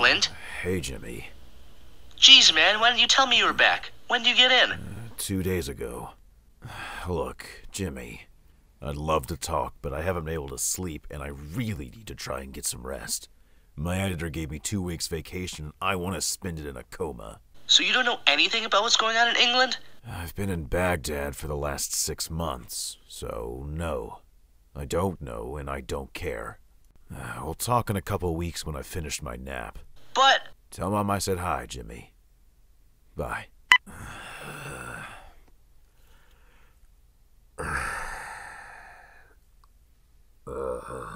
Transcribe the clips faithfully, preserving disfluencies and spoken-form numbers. Clint. Hey, Jimmy. Jeez, man, why didn't you tell me you were back? When did you get in? Uh, two days ago. Look, Jimmy, I'd love to talk, but I haven't been able to sleep, and I really need to try and get some rest. My editor gave me two weeks vacation, and I want to spend it in a coma. So you don't know anything about what's going on in England? I've been in Baghdad for the last six months, so no. I don't know, and I don't care. Uh, we'll talk in a couple weeks when I've finished my nap. But... Tell Mom I said hi, Jimmy. Bye. Uh...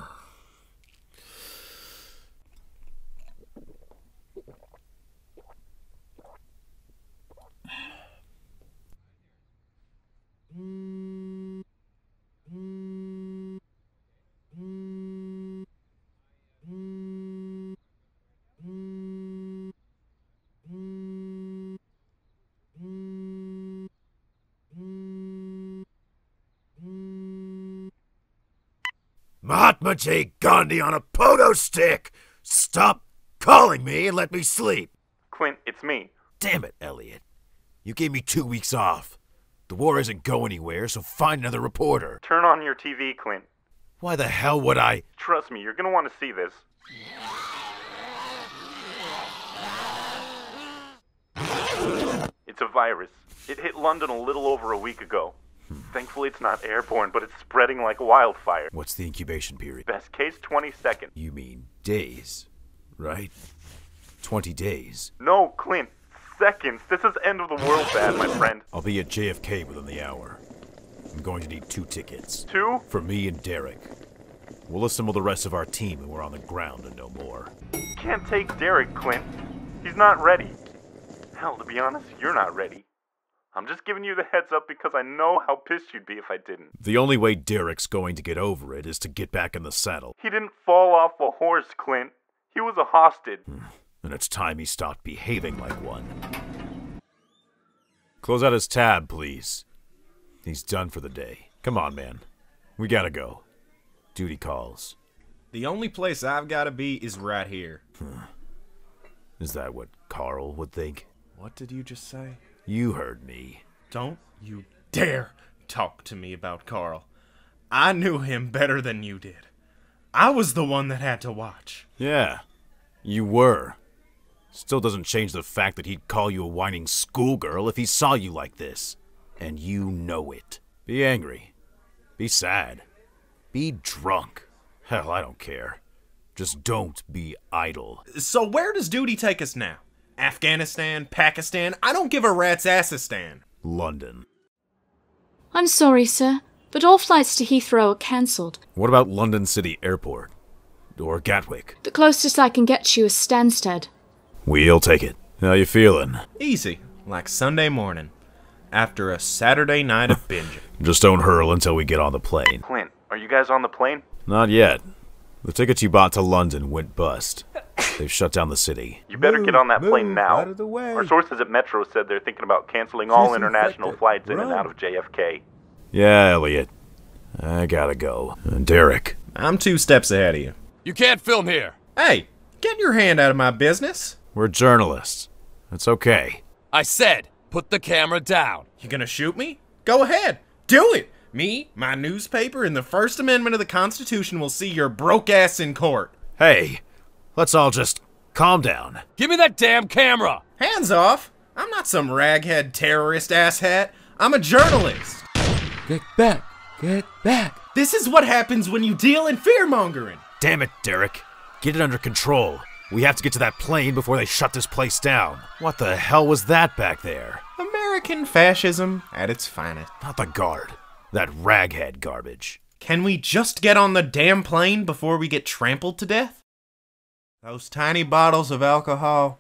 Mahatma J. Gandhi on a pogo stick! Stop calling me and let me sleep! Clint, it's me. Damn it, Elliot. You gave me two weeks off. The war isn't going anywhere, so find another reporter. Turn on your T V, Clint. Why the hell would I? Trust me, you're gonna want to see this. It's a virus. It hit London a little over a week ago. Hmm. Thankfully, it's not airborne, but it's spreading like wildfire. What's the incubation period? Best case, twenty seconds. You mean days, right? twenty days. No, Clint. Seconds. This is end of the world bad, my friend. I'll be at J F K within the hour. I'm going to need two tickets. Two? For me and Derek. We'll assemble the rest of our team and we're on the ground and no more. Can't take Derek, Clint. He's not ready. Hell, to be honest, you're not ready. I'm just giving you the heads up because I know how pissed you'd be if I didn't. The only way Derek's going to get over it is to get back in the saddle. He didn't fall off a horse, Clint. He was a hostage. And it's time he stopped behaving like one. Close out his tab, please. He's done for the day. Come on, man. We gotta go. Duty calls. The only place I've gotta be is right here. Is that what Carl would think? What did you just say? You heard me. Don't you dare talk to me about Carl. I knew him better than you did. I was the one that had to watch. Yeah, you were. Still doesn't change the fact that he'd call you a whining schoolgirl if he saw you like this. And you know it. Be angry. Be sad. Be drunk. Hell, I don't care. Just don't be idle. So where does duty take us now? Afghanistan? Pakistan? I don't give a rat's assistan. London. I'm sorry, sir, but all flights to Heathrow are cancelled. What about London City Airport? Or Gatwick? The closest I can get you is Stansted. We'll take it. How you feeling? Easy, like Sunday morning, after a Saturday night of binging. Just don't hurl until we get on the plane. Clint, are you guys on the plane? Not yet. The tickets you bought to London went bust. They've shut down the city. You better move, get on that move, plane now. Out of the way. Our sources at Metro said they're thinking about canceling all She's international infected. flights Run. in and out of J F K. Yeah, Elliot. I gotta go. And Derek. I'm two steps ahead of you. You can't film here! Hey, get your hand out of my business! We're journalists. It's okay. I said, put the camera down. You gonna shoot me? Go ahead. Do it! Me, my newspaper, and the First Amendment of the Constitution will see your broke ass in court. Hey, let's all just calm down. Give me that damn camera! Hands off! I'm not some raghead terrorist asshat. I'm a journalist. Get back. Get back. This is what happens when you deal in fear-mongering. Damn it, Derek. Get it under control. We have to get to that plane before they shut this place down. What the hell was that back there? American fascism at its finest. Not the guard. That raghead garbage. Can we just get on the damn plane before we get trampled to death? Those tiny bottles of alcohol.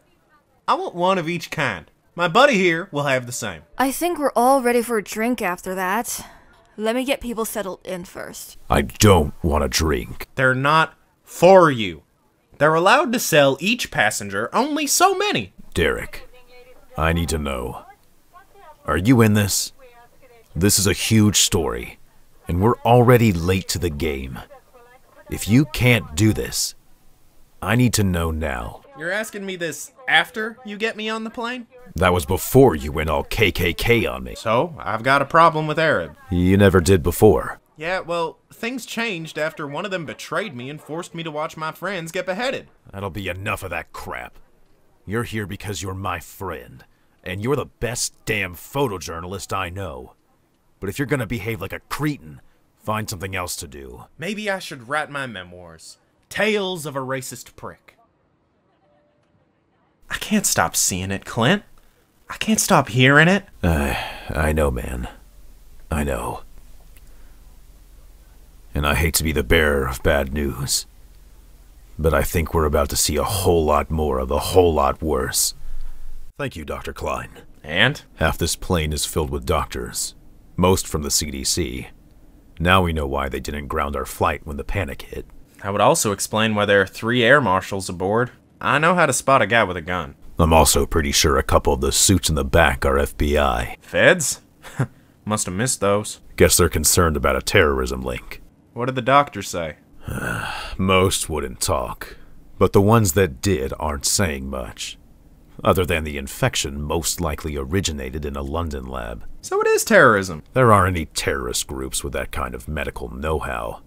I want one of each kind. My buddy here will have the same. I think we're all ready for a drink after that. Let me get people settled in first. I don't want a drink. They're not for you. They're allowed to sell each passenger only so many. Derek, I need to know. Are you in this? This is a huge story, and we're already late to the game. If you can't do this, I need to know now. You're asking me this after you get me on the plane? That was before you went all K K K on me. So, I've got a problem with Arab. You never did before. Yeah, well, things changed after one of them betrayed me and forced me to watch my friends get beheaded. That'll be enough of that crap. You're here because you're my friend, and you're the best damn photojournalist I know. But if you're gonna behave like a cretin, find something else to do. Maybe I should write my memoirs. Tales of a Racist Prick. I can't stop seeing it, Clint. I can't stop hearing it. Uh, I know, man. I know. And I hate to be the bearer of bad news, but I think we're about to see a whole lot more of a whole lot worse. Thank you, Doctor Klein. And? Half this plane is filled with doctors, most from the C D C. Now we know why they didn't ground our flight when the panic hit. I would also explain why there are three air marshals aboard. I know how to spot a guy with a gun. I'm also pretty sure a couple of the suits in the back are F B I. Feds? Must have missed those. Guess they're concerned about a terrorism link. What did the doctor say? Most wouldn't talk, but the ones that did aren't saying much, other than the infection most likely originated in a London lab. So it is terrorism. There aren't any terrorist groups with that kind of medical know-how.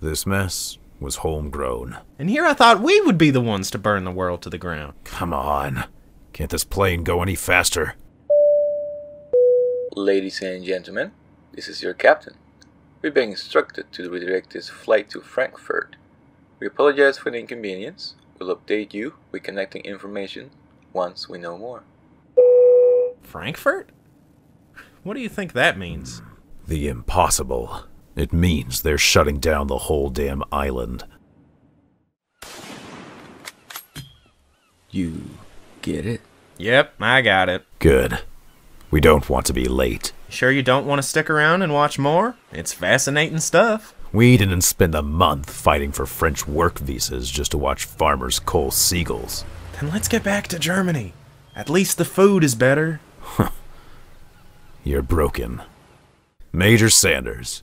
This mess was homegrown. And here I thought we would be the ones to burn the world to the ground. Come on. Can't this plane go any faster? Ladies and gentlemen, this is your captain. We've been instructed to redirect this flight to Frankfurt. We apologize for the inconvenience. We'll update you with connecting information once we know more. Frankfurt? What do you think that means? The impossible. It means they're shutting down the whole damn island. You get it? Yep, I got it. Good. We don't want to be late. Sure you don't want to stick around and watch more? It's fascinating stuff. We didn't spend a month fighting for French work visas just to watch farmers cull seagulls. Then let's get back to Germany. At least the food is better. You're broken. Major Sanders.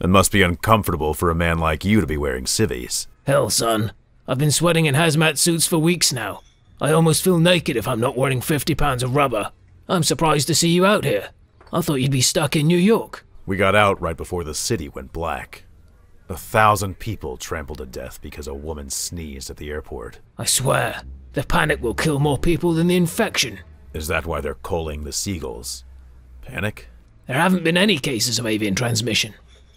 It must be uncomfortable for a man like you to be wearing civvies. Hell, son. I've been sweating in hazmat suits for weeks now. I almost feel naked if I'm not wearing fifty pounds of rubber. I'm surprised to see you out here. I thought you'd be stuck in New York. We got out right before the city went black. A thousand people trampled to death because a woman sneezed at the airport. I swear, the panic will kill more people than the infection. Is that why they're culling the seagulls? Panic? There haven't been any cases of avian transmission.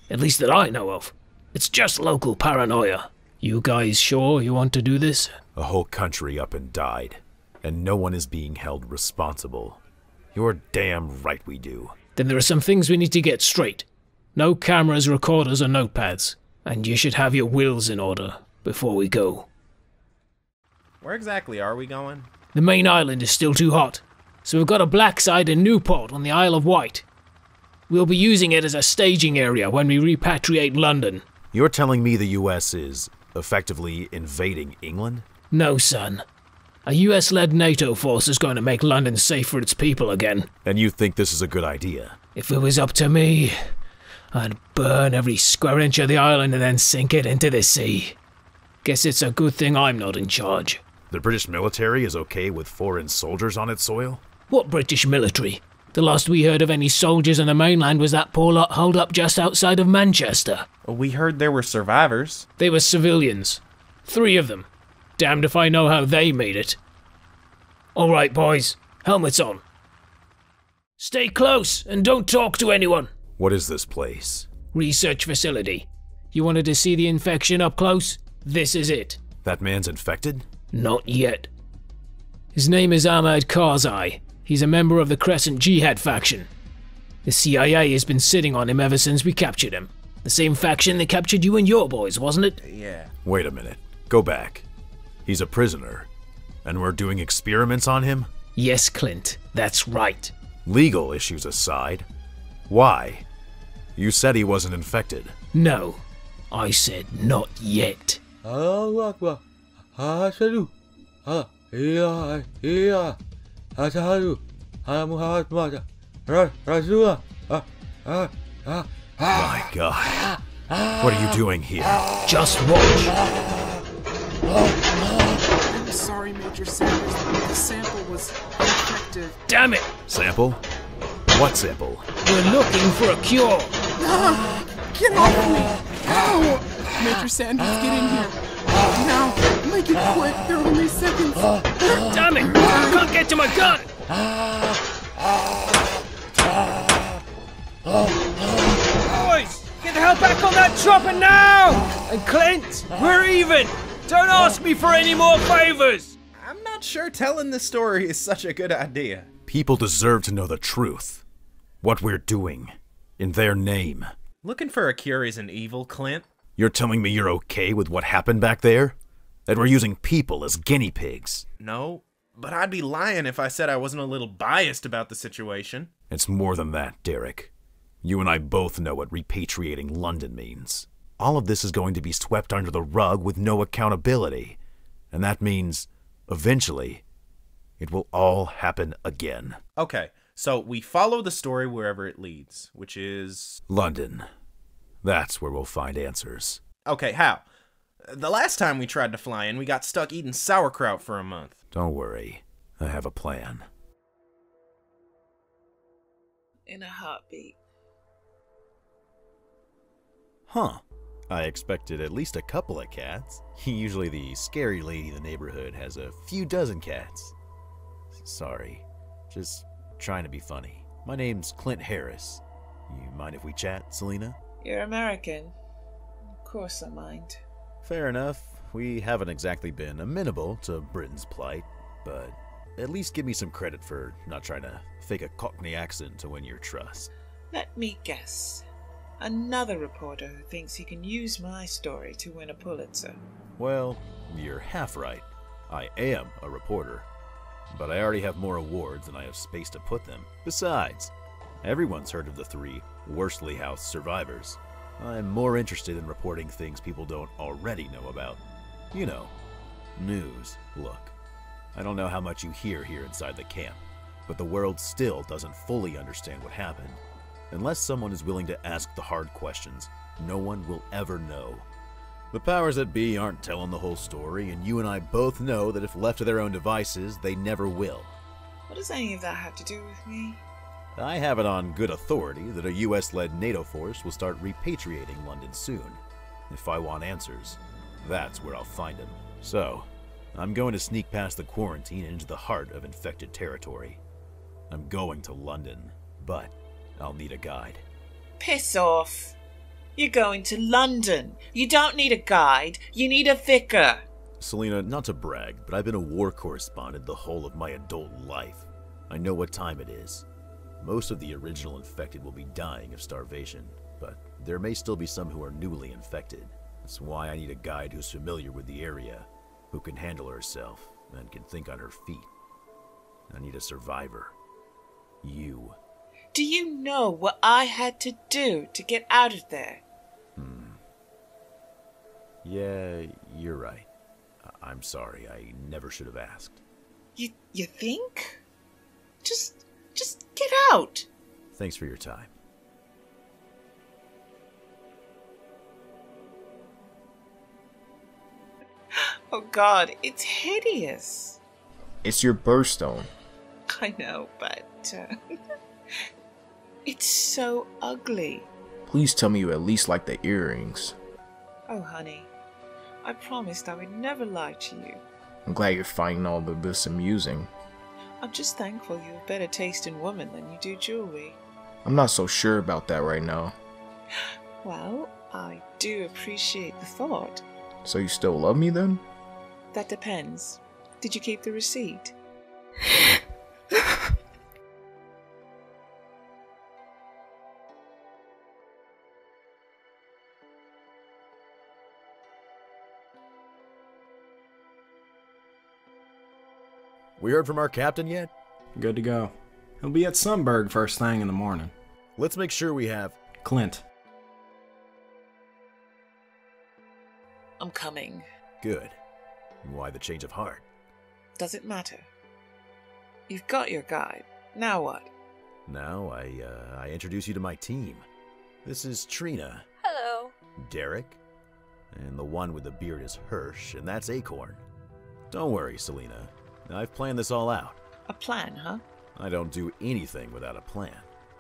At least that I know of. It's just local paranoia. You guys sure you want to do this? A whole country up and died, and no one is being held responsible. You're damn right we do. Then there are some things we need to get straight. No cameras, recorders, or notepads. And you should have your wills in order before we go. Where exactly are we going? The main island is still too hot. So we've got a blackside in Newport on the Isle of Wight. We'll be using it as a staging area when we repatriate London. You're telling me the U S is effectively invading England? No, son. A U S-led NATO force is going to make London safe for its people again. And you think this is a good idea? If it was up to me, I'd burn every square inch of the island and then sink it into the sea. Guess it's a good thing I'm not in charge. The British military is okay with foreign soldiers on its soil? What British military? The last we heard of any soldiers on the mainland was that poor lot holed up just outside of Manchester. We heard there were survivors. They were civilians. Three of them. Damned if I know how they made it. Alright, boys. Helmets on. Stay close and don't talk to anyone. What is this place? Research facility. You wanted to see the infection up close? This is it. That man's infected? Not yet. His name is Ahmad Karzai. He's a member of the Crescent Jihad faction. The C I A has been sitting on him ever since we captured him. The same faction that captured you and your boys, wasn't it? Yeah. Wait a minute. Go back. He's a prisoner, and we're doing experiments on him? Yes, Clint, that's right. Legal issues aside, why? You said he wasn't infected. No, I said not yet. My God, what are you doing here? Just watch. very major samples, but the sample was ineffective. Damn it! Sample? What sample? We're looking for a cure! Ah, get off me! Ow! Major Sanders, get in here. Now, make it quick, there are only seconds. Damn it! I can't get to my gun! Boys, get the hell back on that chopper now! And Clint, we're even! Don't ask me for any more favors! I'm not sure telling this story is such a good idea. People deserve to know the truth. What we're doing. In their name. Looking for a cure isn't evil, Clint. You're telling me you're okay with what happened back there? That we're using people as guinea pigs? No, but I'd be lying if I said I wasn't a little biased about the situation. It's more than that, Derek. You and I both know what repatriating London means. All of this is going to be swept under the rug with no accountability. And that means, eventually, it will all happen again. Okay, so we follow the story wherever it leads, which is... London. That's where we'll find answers. Okay, how? The last time we tried to fly in, we got stuck eating sauerkraut for a month. Don't worry. I have a plan. In a heartbeat. Huh. I expected at least a couple of cats. Usually the scary lady in the neighborhood has a few dozen cats. Sorry. Just trying to be funny. My name's Clint Harris. You mind if we chat, Selena? You're American. Of course I mind. Fair enough. We haven't exactly been amenable to Britain's plight, but at least give me some credit for not trying to fake a Cockney accent to win your trust. Let me guess. Another reporter who thinks he can use my story to win a Pulitzer. Well, you're half right. I am a reporter, but I already have more awards than I have space to put them. Besides, everyone's heard of the three Worsley House survivors. I'm more interested in reporting things people don't already know about. You know, news. Look, I don't know how much you hear here inside the camp, but the world still doesn't fully understand what happened. Unless someone is willing to ask the hard questions, no one will ever know. The powers that be aren't telling the whole story, and you and I both know that if left to their own devices, they never will. What does any of that have to do with me? I have it on good authority that a U S-led NATO force will start repatriating London soon. If I want answers, that's where I'll find them. So, I'm going to sneak past the quarantine into the heart of infected territory. I'm going to London, but I'll need a guide. Piss off! You're going to London! You don't need a guide, you need a vicar! Selena, not to brag, but I've been a war correspondent the whole of my adult life. I know what time it is. Most of the original infected will be dying of starvation, but there may still be some who are newly infected. That's why I need a guide who's familiar with the area, who can handle herself, and can think on her feet. I need a survivor. You. Do you know what I had to do to get out of there? Hmm. Yeah, you're right. I I'm sorry, I never should have asked. You, you think? Just... Just get out! Thanks for your time. Oh god, it's hideous. It's your birthstone. I know, but... Uh, it's so ugly. Please tell me you at least like the earrings. Oh honey, I promised I would never lie to you. I'm glad you're finding all of this amusing. I'm just thankful you have better taste in women than you do jewelry. I'm not so sure about that right now. Well, I do appreciate the thought. So you still love me then? That depends. Did you keep the receipt? We heard from our captain yet? Good to go. He'll be at Sumburgh first thing in the morning. Let's make sure we have... Clint. I'm coming. Good. Why the change of heart? Doesn't matter. You've got your guide. Now what? Now I, uh, I introduce you to my team. This is Trina. Hello. Derek. And the one with the beard is Hirsch, and that's Acorn. Don't worry, Selena. I've planned this all out. A plan, huh? I don't do anything without a plan.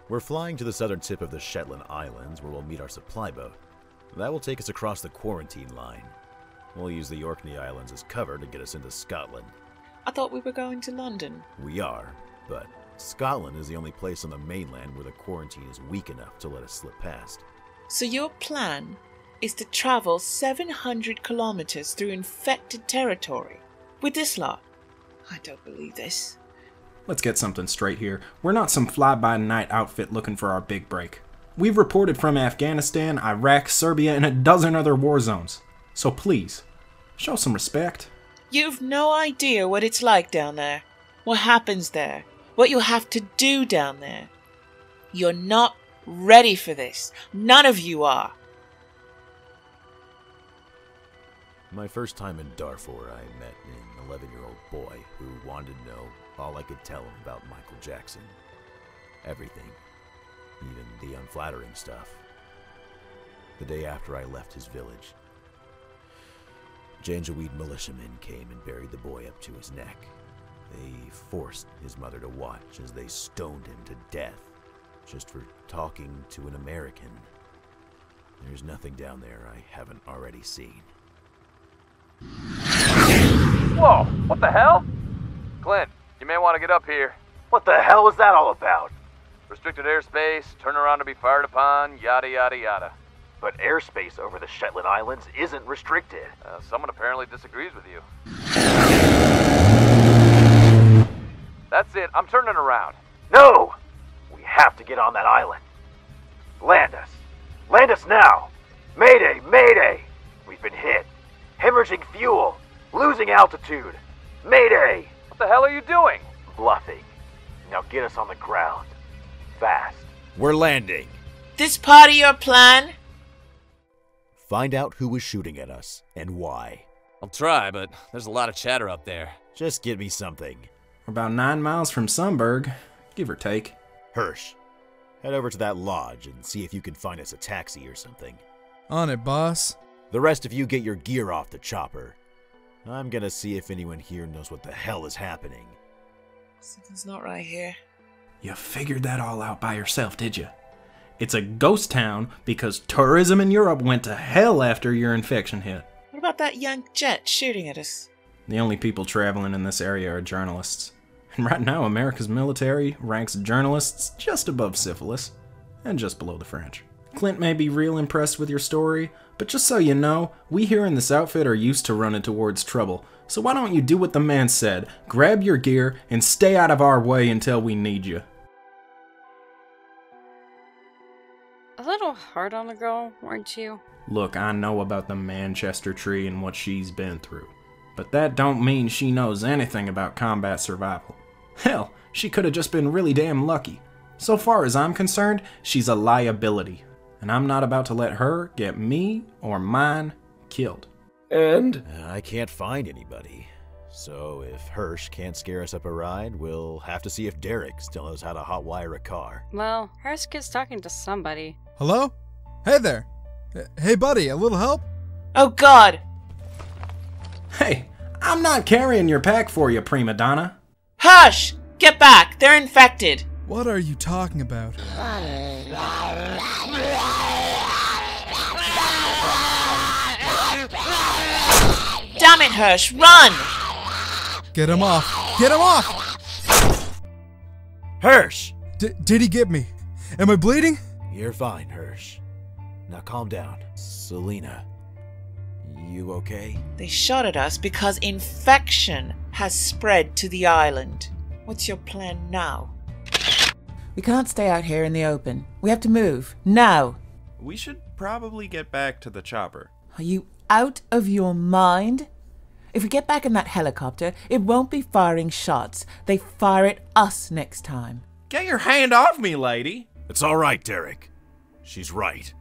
We're flying to the southern tip of the Shetland Islands, where we'll meet our supply boat. That will take us across the quarantine line. We'll use the Orkney Islands as cover to get us into Scotland. I thought we were going to London. We are, but Scotland is the only place on the mainland where the quarantine is weak enough to let us slip past. So your plan is to travel seven hundred kilometers through infected territory with this lot? I don't believe this. Let's get something straight here. We're not some fly-by-night outfit looking for our big break. We've reported from Afghanistan, Iraq, Serbia, and a dozen other war zones. So please, show some respect. You've no idea what it's like down there, what happens there, what you have to do down there. You're not ready for this. None of you are. My first time in Darfur, I met an eleven-year-old boy who wanted to know all I could tell him about Michael Jackson. Everything, even the unflattering stuff. The day after I left his village, Janjaweed militiamen came and buried the boy up to his neck. They forced his mother to watch as they stoned him to death, just for talking to an American. There's nothing down there I haven't already seen. Whoa, what the hell? Clint, you may want to get up here. What the hell was that all about? Restricted airspace, turnaround to be fired upon, yada yada yada. But airspace over the Shetland Islands isn't restricted. Uh, someone apparently disagrees with you. That's it, I'm turning around. No! We have to get on that island. Land us. Land us now! Mayday, mayday! We've been hit. Hemorrhaging fuel, losing altitude. Mayday! What the hell are you doing? Bluffing. Now get us on the ground. Fast. We're landing. This part of your plan? Find out who was shooting at us and why. I'll try, but there's a lot of chatter up there. Just give me something. We're about nine miles from Sumburgh, give or take. Hirsch, head over to that lodge and see if you can find us a taxi or something. On it, boss. The rest of you get your gear off the chopper. I'm gonna see if anyone here knows what the hell is happening. Something's not right here. You figured that all out by yourself, did you? It's a ghost town because tourism in Europe went to hell after your infection hit. What about that young jet shooting at us? The only people traveling in this area are journalists. And right now, America's military ranks journalists just above syphilis and just below the French. Clint may be real impressed with your story, but just so you know, we here in this outfit are used to running towards trouble, so why don't you do what the man said, grab your gear, and stay out of our way until we need you. A little hard on the girl, weren't you? Look, I know about the Manchester tree and what she's been through, but that don't mean she knows anything about combat survival. Hell, she could have just been really damn lucky. So far as I'm concerned, she's a liability. And I'm not about to let her get me or mine killed. And? I can't find anybody. So if Hirsch can't scare us up a ride, we'll have to see if Derek still knows how to hotwire a car. Well, Hirsch is talking to somebody. Hello? Hey there. Hey buddy, a little help? Oh God! Hey, I'm not carrying your pack for you, prima donna. Hirsch! Get back! They're infected! What are you talking about? Damn it, Hirsch, run! Get him off! Get him off! Hirsch! D- did he get me? Am I bleeding? You're fine, Hirsch. Now calm down. Selena, you okay? They shot at us because infection has spread to the island. What's your plan now? We can't stay out here in the open. We have to move. Now! We should probably get back to the chopper. Are you out of your mind? If we get back in that helicopter, it won't be firing shots. They fire at us next time. Get your hand off me, lady! It's all right, Derek. She's right.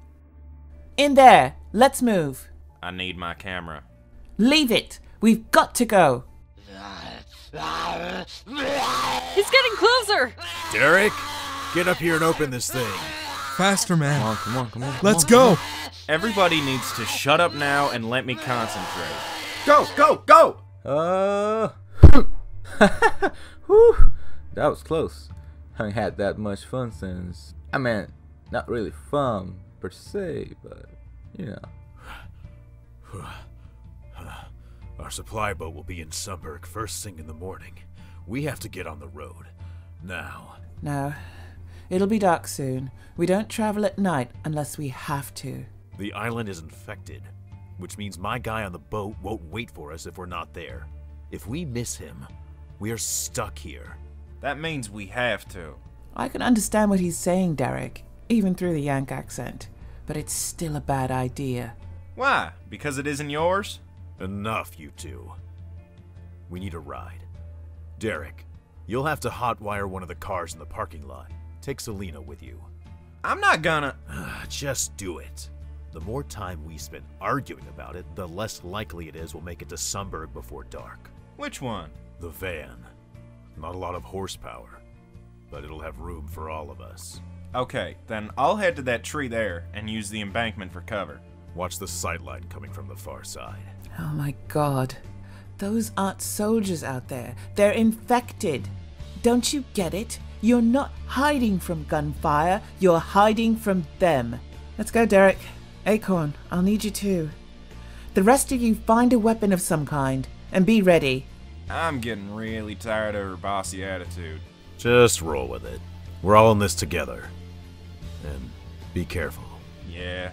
In there. Let's move. I need my camera. Leave it. We've got to go. He's getting closer! Derek? Get up here and open this thing. Faster, man. Come on, come on, come on. Let's go. Everybody needs to shut up now and let me concentrate. Go, go, go! Uh, whew, that was close. I haven't had that much fun since, I mean, not really fun per se, but you know. Our supply boat will be in Sumburgh first thing in the morning. We have to get on the road now. No, it'll be dark soon. We don't travel at night unless we have to. The island is infected, which means my guy on the boat won't wait for us if we're not there. If we miss him, we're stuck here. That means we have to. I can understand what he's saying, Derek, even through the Yank accent, but it's still a bad idea. Why? Because it isn't yours? Enough, you two. We need a ride. Derek, you'll have to hotwire one of the cars in the parking lot. Take Selena with you. I'm not gonna... Just do it. The more time we spend arguing about it, the less likely it is we'll make it to Sumburgh before dark. Which one? The van. Not a lot of horsepower, but it'll have room for all of us. Okay, then I'll head to that tree there and use the embankment for cover. Watch the sightline coming from the far side. Oh my god. Those aren't soldiers out there. They're infected. Don't you get it? You're not hiding from gunfire. You're hiding from them. Let's go, Derek. Acorn, I'll need you too. The rest of you find a weapon of some kind, and be ready. I'm getting really tired of her bossy attitude. Just roll with it. We're all in this together. And be careful. Yeah.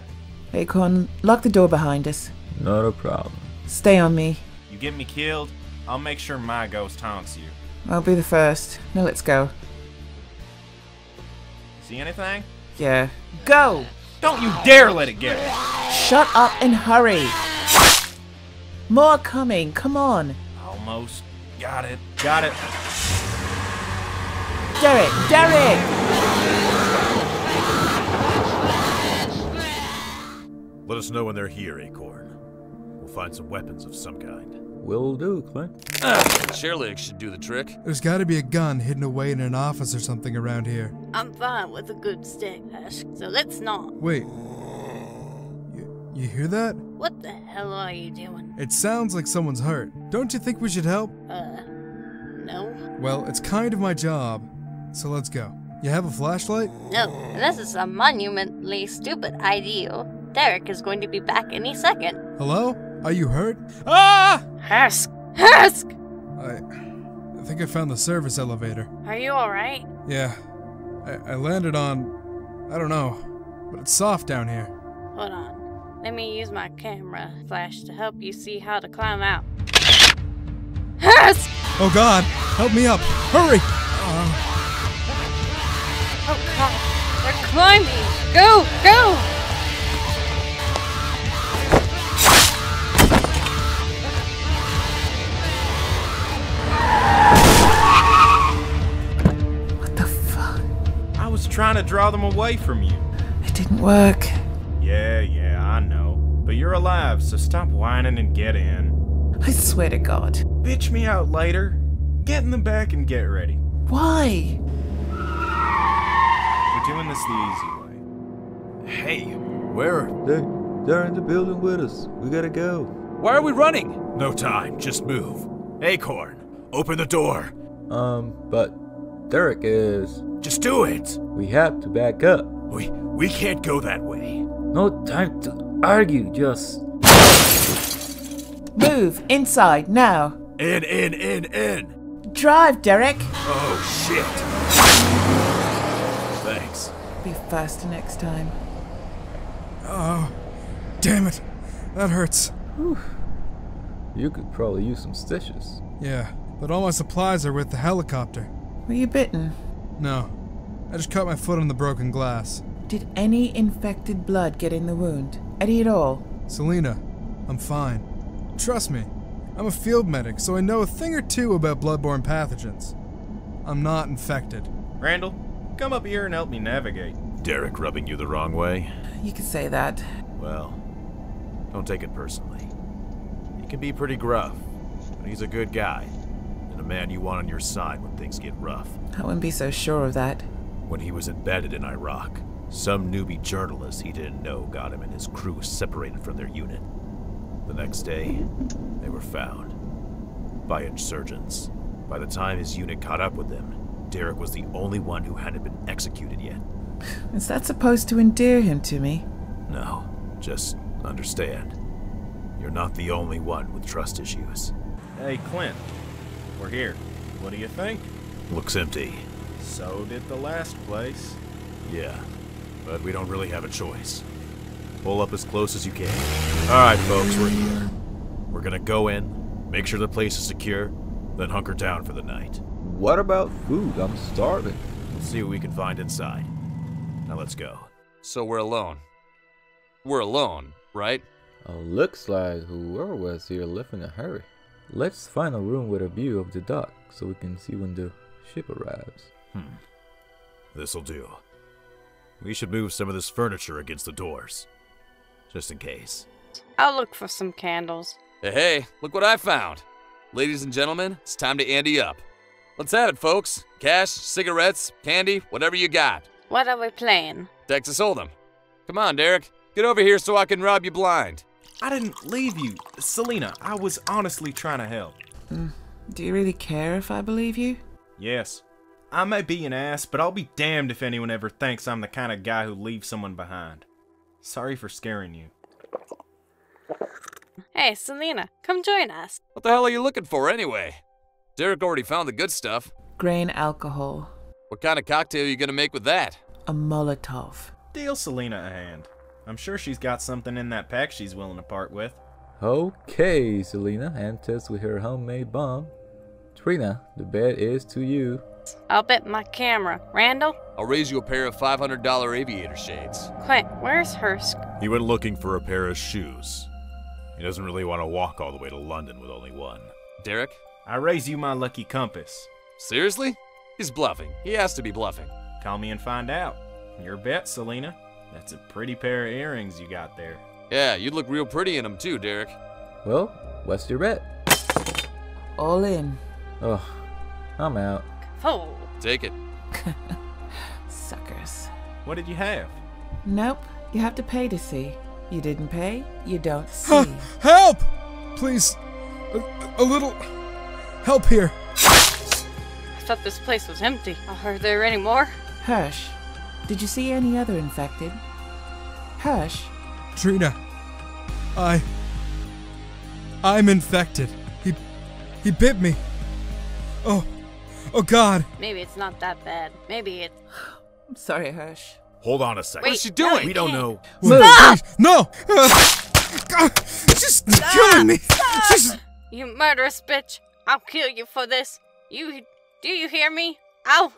Acorn, lock the door behind us. Not a problem. Stay on me. You get me killed, I'll make sure my ghost haunts you. I'll be the first. Now let's go. See anything? Yeah. Go! Don't you dare let it get it! Shut up and hurry! More coming, come on! Almost. Got it. Got it. Derek! Derek! Let us know when they're here, Acorn. We'll find some weapons of some kind. Will do, Clint. Ah, chair legs should do the trick. There's gotta be a gun hidden away in an office or something around here. I'm fine with a good stick, Ash, so let's not. Wait. You, you hear that? What the hell are you doing? It sounds like someone's hurt. Don't you think we should help? Uh, no. Well, it's kind of my job, so let's go. You have a flashlight? No, this is a monumentally stupid idea. Derek is going to be back any second. Hello? Are you hurt? Ah! Hirsch! Hirsch! I, I think I found the service elevator. Are you alright? Yeah. I, I landed on... I don't know. But it's soft down here. Hold on. Let me use my camera flash to help you see how to climb out. Hirsch! Oh god! Help me up! Hurry! Uh... Oh god! We're climbing! Go! Go! Trying to draw them away from you. It didn't work. Yeah, yeah, I know. But you're alive, so stop whining and get in. I swear to God. Bitch me out later. Get in the back and get ready. Why? We're doing this the easy way. Hey, where are they? They're in the building with us. We gotta go. Why are we running? No time, just move. Acorn, open the door. Um, but Derek is... Just do it! We have to back up. We we can't go that way. No time to argue, just... Move! Inside, now! In, in, in, in! Drive, Derek! Oh, shit! Thanks. Be faster next time. Oh, damn it. That hurts. Whew. You could probably use some stitches. Yeah, but all my supplies are with the helicopter. Were you bitten? No. I just cut my foot on the broken glass. Did any infected blood get in the wound? Any at all? Selena, I'm fine. Trust me, I'm a field medic, so I know a thing or two about bloodborne pathogens. I'm not infected. Randall, come up here and help me navigate. Derek rubbing you the wrong way? You could say that. Well, don't take it personally. He can be pretty gruff, but he's a good guy. And a man you want on your side when things get rough. I wouldn't be so sure of that. When he was embedded in Iraq, some newbie journalist he didn't know got him and his crew separated from their unit. The next day, they were found. by insurgents. By the time his unit caught up with them, Derek was the only one who hadn't been executed yet. Is that supposed to endear him to me? No, just understand. You're not the only one with trust issues. Hey, Clint. We're here. What do you think? Looks empty. So did the last place. Yeah, but we don't really have a choice. Pull up as close as you can. Alright, folks, we're here. We're gonna go in, make sure the place is secure, then hunker down for the night. What about food? I'm starving. Let's see what we can find inside. Now let's go. So we're alone. We're alone, right? Uh, looks like whoever was here left in a hurry. Let's find a room with a view of the dock so we can see when the ship arrives. Hmm. This'll do. We should move some of this furniture against the doors. Just in case. I'll look for some candles. Hey, hey, look what I found. Ladies and gentlemen, it's time to ante up. Let's have it, folks. Cash, cigarettes, candy, whatever you got. What are we playing? Texas Hold'em. Come on, Derek. Get over here so I can rob you blind. I didn't leave you. Selena, I was honestly trying to help. Mm, do you really care if I believe you? Yes. I may be an ass, but I'll be damned if anyone ever thinks I'm the kind of guy who leaves someone behind. Sorry for scaring you. Hey, Selena, come join us. What the hell are you looking for anyway? Derek already found the good stuff. Grain alcohol. What kind of cocktail are you gonna make with that? A Molotov. Deal Selena a hand. I'm sure she's got something in that pack she's willing to part with. Okay, Selena, hand test with her homemade bomb. Trina, the bet is to you. I'll bet my camera. Randall? I'll raise you a pair of five hundred dollar aviator shades. Clint, where's Hirsch? He went looking for a pair of shoes. He doesn't really want to walk all the way to London with only one. Derek? I raise you my lucky compass. Seriously? He's bluffing. He has to be bluffing. Call me and find out. Your bet, Selena. That's a pretty pair of earrings you got there. Yeah, you'd look real pretty in them too, Derek. Well, what's your bet? All in. Ugh, I'm out. Oh. Take it. Suckers. What did you have? Nope, you have to pay to see. You didn't pay, you don't see. Uh, help! Please, a, a little help here. I thought this place was empty. Are there any more? Hirsch, did you see any other infected? Hirsch? Trina, I... I'm infected. He... he bit me. Oh... oh God. Maybe it's not that bad. Maybe it... I'm sorry, Hirsch. Hold on a second. Wait, what's she doing? No, we don't know. Wait, stop! Wait, no! Uh, she's stop! Killing me! Stop! She's... You murderous bitch. I'll kill you for this. You... do you hear me? I'll...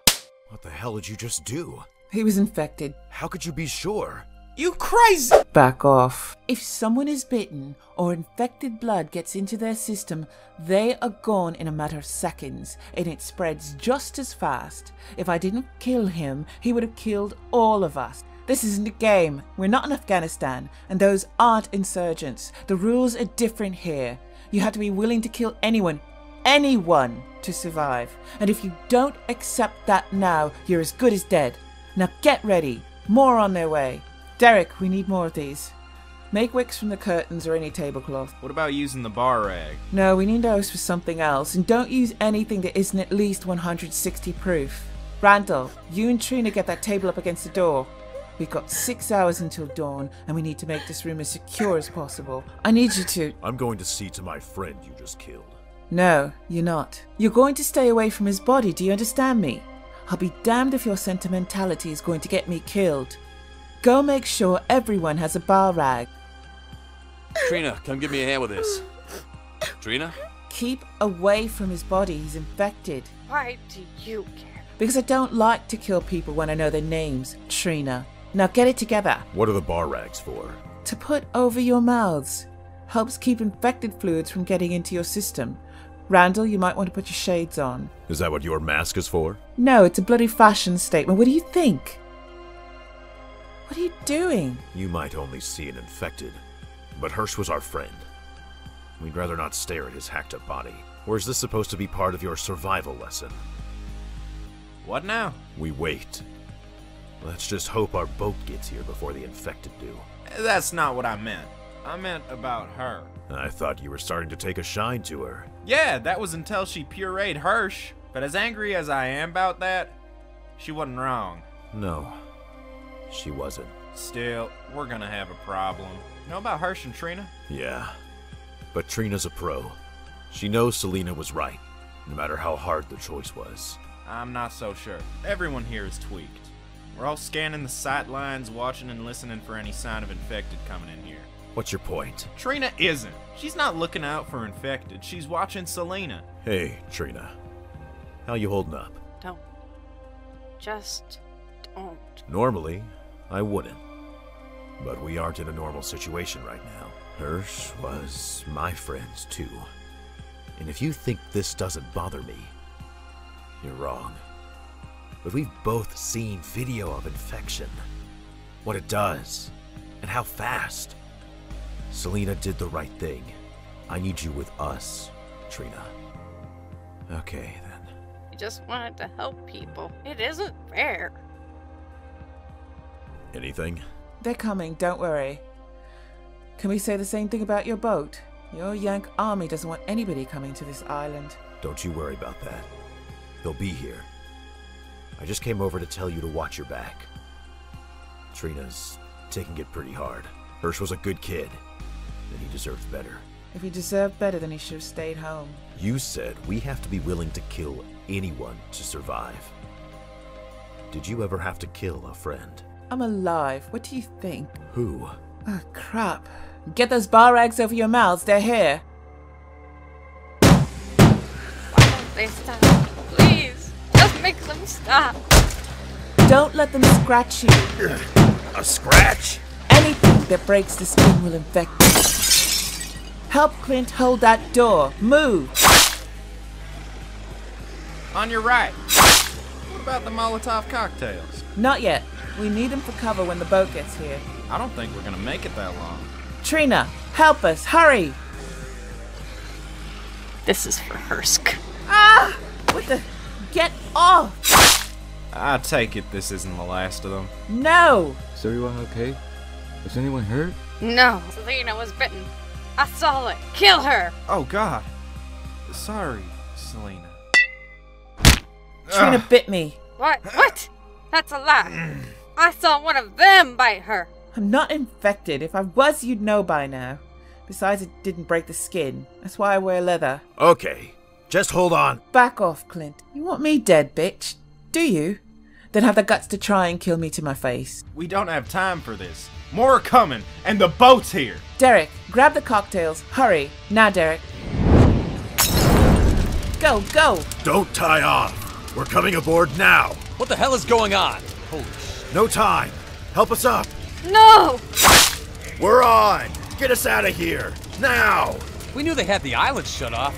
What the hell did you just do? He was infected. How could you be sure? You crazy! Back off. If someone is bitten or infected blood gets into their system, they are gone in a matter of seconds, and it spreads just as fast. If I didn't kill him, he would have killed all of us. This isn't a game. We're not in Afghanistan, and those aren't insurgents. The rules are different here. You have to be willing to kill anyone, anyone, to survive. And if you don't accept that now, you're as good as dead. Now get ready. More on their way. Derek, we need more of these. Make wicks from the curtains or any tablecloth. What about using the bar rag? No, we need those for something else, and don't use anything that isn't at least one hundred sixty proof. Randall, you and Trina get that table up against the door. We've got six hours until dawn, and we need to make this room as secure as possible. I need you to... I'm going to see to my friend you just killed. No, you're not. You're going to stay away from his body, do you understand me? I'll be damned if your sentimentality is going to get me killed. Go make sure everyone has a bar rag. Trina, come give me a hand with this. Trina? Keep away from his body. He's infected. Why do you care? Because I don't like to kill people when I know their names, Trina. Now get it together. What are the bar rags for? To put over your mouths. Helps keep infected fluids from getting into your system. Randall, you might want to put your shades on. Is that what your mask is for? No, it's a bloody fashion statement. What do you think? What are you doing? You might only see an infected, but Hirsch was our friend. We'd rather not stare at his hacked-up body. Or is this supposed to be part of your survival lesson? What now? We wait. Let's just hope our boat gets here before the infected do. That's not what I meant. I meant about her. I thought you were starting to take a shine to her. Yeah, that was until she pureed Hirsch. But as angry as I am about that, she wasn't wrong. No, she wasn't. Still, we're gonna have a problem. You know about Hirsch and Trina? Yeah, but Trina's a pro. She knows Selena was right, no matter how hard the choice was. I'm not so sure. Everyone here is tweaked. We're all scanning the sight lines, watching and listening for any sign of infected coming in here. What's your point? Trina isn't. She's not looking out for infected. She's watching Selena. Hey, Trina. How you holding up? Don't. Just don't. Normally, I wouldn't. But we aren't in a normal situation right now. Hirsch was my friend, too. And if you think this doesn't bother me, you're wrong. But we've both seen video of infection, what it does, and how fast. Selena did the right thing. I need you with us, Trina. Okay, then. I just wanted to help people. It isn't fair. Anything? They're coming, don't worry. Can we say the same thing about your boat? Your Yank army doesn't want anybody coming to this island. Don't you worry about that. They'll be here. I just came over to tell you to watch your back. Trina's taking it pretty hard. Hirsch was a good kid, and he deserved better. If he deserved better, then he should have stayed home. You said we have to be willing to kill anyone to survive. Did you ever have to kill a friend? I'm alive. What do you think? Who? Oh, crap. Get those bar rags over your mouths, they're here. Why don't they stop? Please, just make them stop. Don't let them scratch you. A scratch? Anything that breaks the skin will infect you. Help Clint hold that door. Move. On your right. What about the Molotov cocktails? Not yet. We need them for cover when the boat gets here. I don't think we're gonna make it that long. Trina, help us, hurry! This is for Hirsch. Ah! What the? Get off! I take it this isn't the last of them. No! Is everyone okay? Was anyone hurt? No. Selena was bitten. I saw it. Kill her! Oh, God. Sorry, Selena. Trina bit me. What? What? That's a lie. I saw one of them bite her. I'm not infected. If I was, you'd know by now. Besides, it didn't break the skin. That's why I wear leather. Okay. Just hold on. Back off, Clint. You want me dead, bitch? Do you? Then have the guts to try and kill me to my face. We don't have time for this. More are coming, and the boat's here. Derek, grab the cocktails. Hurry. Now, Derek. Go, go. Don't tie off. We're coming aboard now. What the hell is going on? Holy shit. No time. Help us up. No! We're on! Get us out of here! Now! We knew they had the island shut off,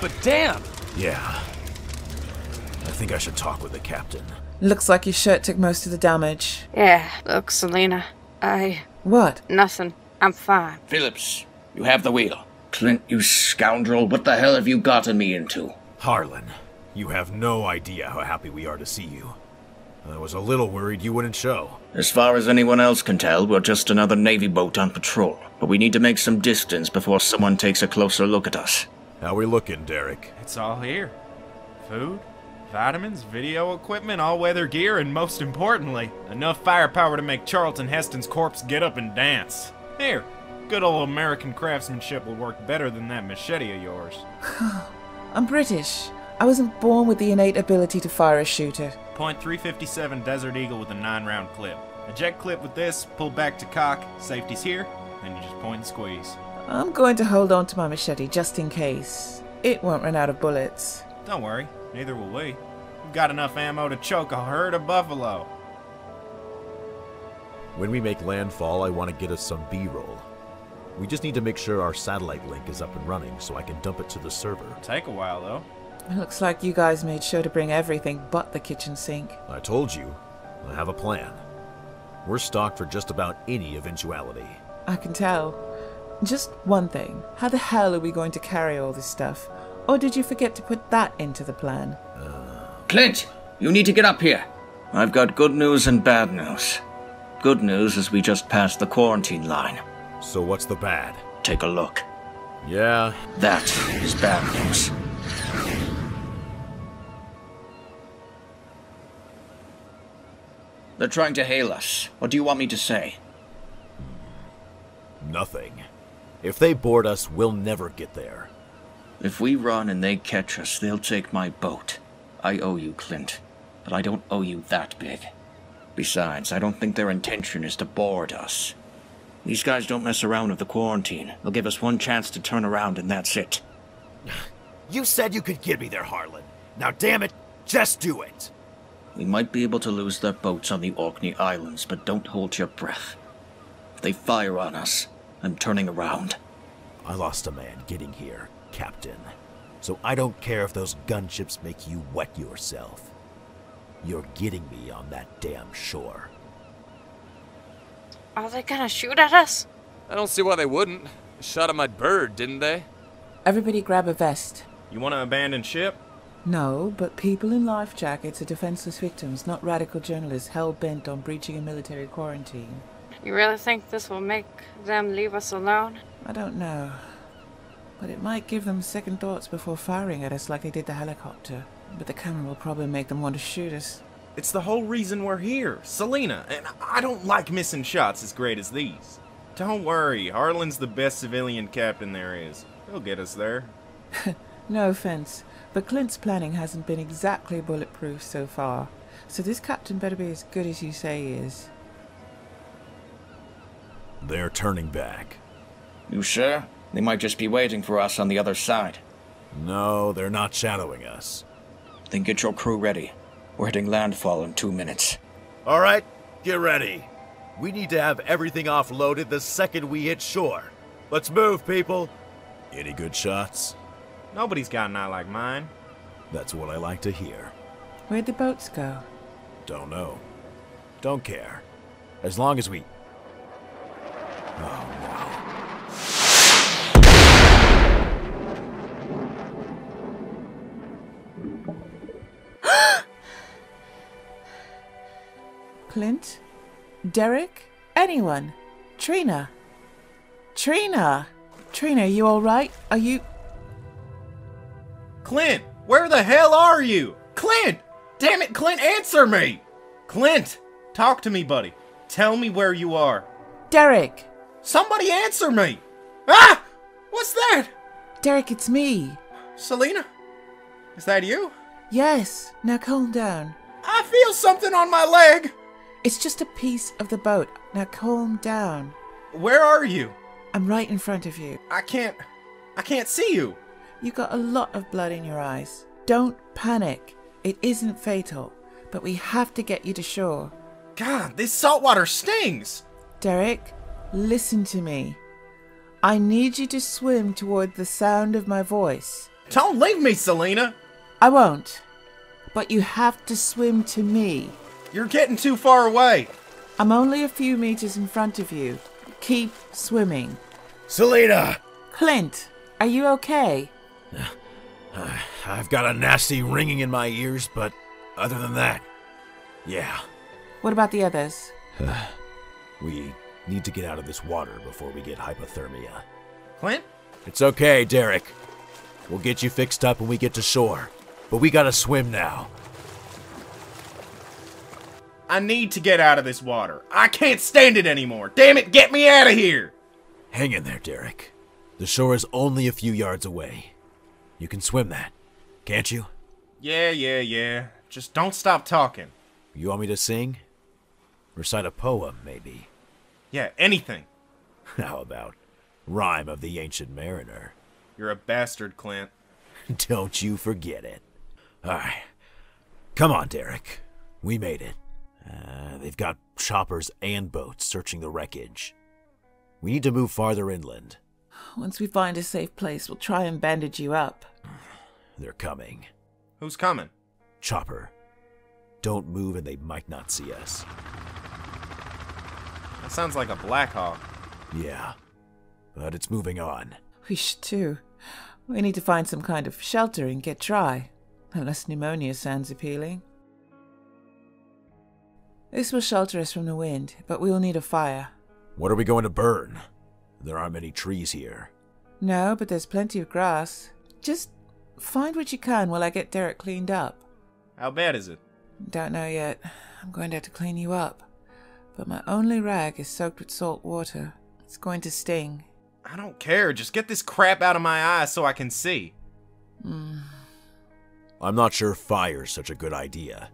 but damn! Yeah. I think I should talk with the captain. Looks like your shirt took most of the damage. Yeah, look, Selena, I... What? Nothing. I'm fine. Phillips, you have the wheel. Clint, you scoundrel, what the hell have you gotten me into? Harlan, you have no idea how happy we are to see you. I was a little worried you wouldn't show. As far as anyone else can tell, we're just another Navy boat on patrol. But we need to make some distance before someone takes a closer look at us. How we looking, Derek? It's all here. Food, vitamins, video equipment, all-weather gear, and most importantly, enough firepower to make Charlton Heston's corpse get up and dance. Here, good old American craftsmanship will work better than that machete of yours. I'm British. I wasn't born with the innate ability to fire a shooter. Point three fifty-seven Desert Eagle with a nine round clip. Eject clip with this, pull back to cock, safety's here, then you just point and squeeze. I'm going to hold on to my machete just in case. It won't run out of bullets. Don't worry, neither will we. We've got enough ammo to choke a herd of buffalo. When we make landfall, I want to get us some B roll. We just need to make sure our satellite link is up and running so I can dump it to the server. Take a while, though. It looks like you guys made sure to bring everything but the kitchen sink. I told you, I have a plan. We're stocked for just about any eventuality. I can tell. Just one thing. How the hell are we going to carry all this stuff? Or did you forget to put that into the plan? Uh... Clint, you need to get up here. I've got good news and bad news. Good news is we just passed the quarantine line. So what's the bad? Take a look. Yeah. That is bad news. They're trying to hail us. What do you want me to say? Nothing. If they board us, we'll never get there. If we run and they catch us, they'll take my boat. I owe you, Clint. But I don't owe you that big. Besides, I don't think their intention is to board us. These guys don't mess around with the quarantine. They'll give us one chance to turn around and that's it. You said you could get me there, Harlan. Now damn it, just do it! We might be able to lose their boats on the Orkney Islands, but don't hold your breath. If they fire on us, I'm turning around. I lost a man getting here, Captain. So I don't care if those gunships make you wet yourself. You're getting me on that damn shore. Are they gonna shoot at us? I don't see why they wouldn't. They shot at my bird, didn't they? Everybody grab a vest. You want to abandon ship? No, but people in life jackets are defenseless victims, not radical journalists hell-bent on breaching a military quarantine. You really think this will make them leave us alone? I don't know. But it might give them second thoughts before firing at us like they did the helicopter. But the camera will probably make them want to shoot us. It's the whole reason we're here, Selena, and I don't like missing shots as great as these. Don't worry, Harlan's the best civilian captain there is. He'll get us there. No offense, but Clint's planning hasn't been exactly bulletproof so far. So this captain better be as good as you say he is. They're turning back. You sure? They might just be waiting for us on the other side. No, they're not shadowing us. Then get your crew ready. We're hitting landfall in two minutes. All right, get ready. We need to have everything offloaded the second we hit shore. Let's move, people. Any good shots? Nobody's got an eye like mine. That's what I like to hear. Where'd the boats go? Don't know. Don't care. As long as we... Oh, no. Clint? Derek? Anyone? Trina? Trina? Trina, are you alright? Are you... Clint! Where the hell are you? Clint! Damn it, Clint, answer me! Clint! Talk to me, buddy. Tell me where you are. Derek! Somebody answer me! Ah! What's that? Derek, it's me. Selena? Is that you? Yes. Now calm down. I feel something on my leg! It's just a piece of the boat. Now calm down. Where are you? I'm right in front of you. I can't... I can't see you. You got a lot of blood in your eyes. Don't panic. It isn't fatal. But we have to get you to shore. God, this saltwater stings! Derek, listen to me. I need you to swim toward the sound of my voice. Don't leave me, Selena! I won't. But you have to swim to me. You're getting too far away. I'm only a few meters in front of you. Keep swimming. Selena! Clint, are you okay? Uh, I've got a nasty ringing in my ears, but other than that, yeah. What about the others? Uh, we need to get out of this water before we get hypothermia. Clint? It's okay, Derek. We'll get you fixed up when we get to shore. But we gotta swim now. I need to get out of this water. I can't stand it anymore. Damn it, get me out of here! Hang in there, Derek. The shore is only a few yards away. You can swim that, can't you? Yeah, yeah, yeah. Just don't stop talking. You want me to sing? Recite a poem, maybe? Yeah, anything. How about Rime of the Ancient Mariner? You're a bastard, Clint. Don't you forget it. Alright. Come on, Derek. We made it. Uh, they've got choppers and boats searching the wreckage. We need to move farther inland. Once we find a safe place, we'll try and bandage you up. They're coming. Who's coming? Chopper. Don't move and they might not see us. That sounds like a Black Hawk. Yeah, but it's moving on. We should too. We need to find some kind of shelter and get dry. Unless pneumonia sounds appealing. This will shelter us from the wind, but we'll need a fire. What are we going to burn? There aren't many trees here. No, but there's plenty of grass. Just find what you can while I get Derek cleaned up. How bad is it? Don't know yet. I'm going to have to clean you up. But my only rag is soaked with salt water. It's going to sting. I don't care. Just get this crap out of my eyes so I can see. Mm. I'm not sure fire's such a good idea.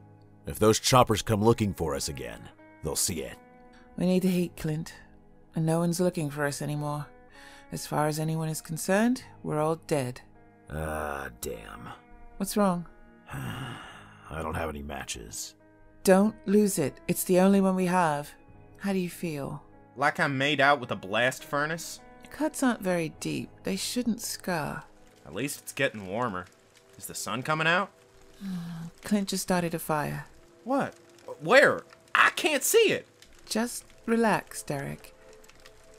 If those choppers come looking for us again, they'll see it. We need the heat, Clint. And no one's looking for us anymore. As far as anyone is concerned, we're all dead. Ah, uh, damn. What's wrong? I don't have any matches. Don't lose it. It's the only one we have. How do you feel? Like I'm made out with a blast furnace? Cuts aren't very deep. They shouldn't scar. At least it's getting warmer. Is the sun coming out? Clint just started a fire. What? Where? I can't see it! Just relax, Derek.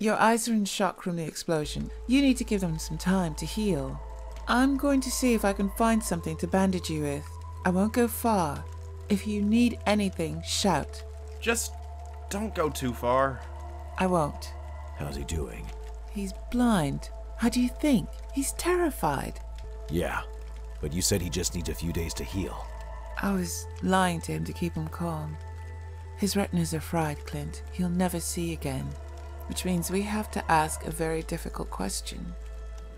Your eyes are in shock from the explosion. You need to give them some time to heal. I'm going to see if I can find something to bandage you with. I won't go far. If you need anything, shout. Just don't go too far. I won't. How's he doing? He's blind. How do you think? He's terrified. Yeah, but you said he just needs a few days to heal. I was lying to him to keep him calm. His retinas are fried, Clint. He'll never see again. Which means we have to ask a very difficult question.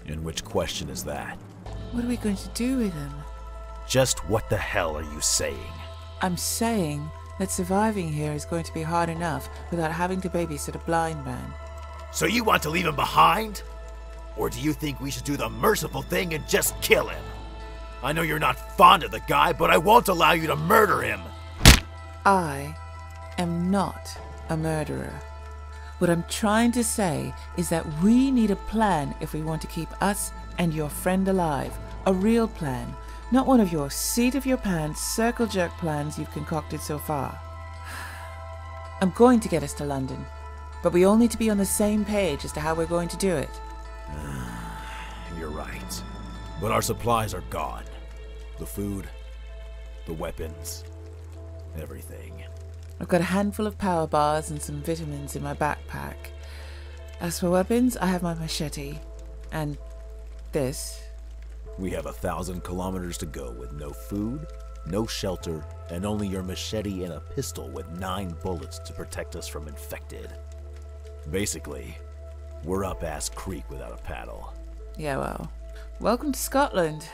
And which question is that? What are we going to do with him? Just what the hell are you saying? I'm saying that surviving here is going to be hard enough without having to babysit a blind man. So you want to leave him behind? Or do you think we should do the merciful thing and just kill him? I know you're not fond of the guy, but I won't allow you to murder him. I am not a murderer. What I'm trying to say is that we need a plan if we want to keep us and your friend alive. A real plan, not one of your seat-of-your-pants, circle-jerk plans you've concocted so far. I'm going to get us to London, but we all need to be on the same page as to how we're going to do it. You're right, but our supplies are gone. The food, the weapons, everything. I've got a handful of power bars and some vitamins in my backpack. As for weapons, I have my machete. And this. We have a thousand kilometers to go with no food, no shelter, and only your machete and a pistol with nine bullets to protect us from infected. Basically, we're up ass creek without a paddle. Yeah, well, welcome to Scotland.